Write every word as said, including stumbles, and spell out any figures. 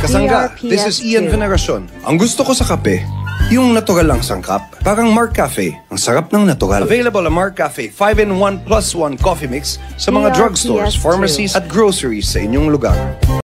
Kasangga, this is Ian Veneracion. Ang gusto ko sa kape, yung natural lang sangkap. Parang Mark Cafe, ang sarap ng natural. Available ang Mark Cafe five in one plus one coffee mix sa mga drugstores, pharmacies at groceries sa inyong lugar.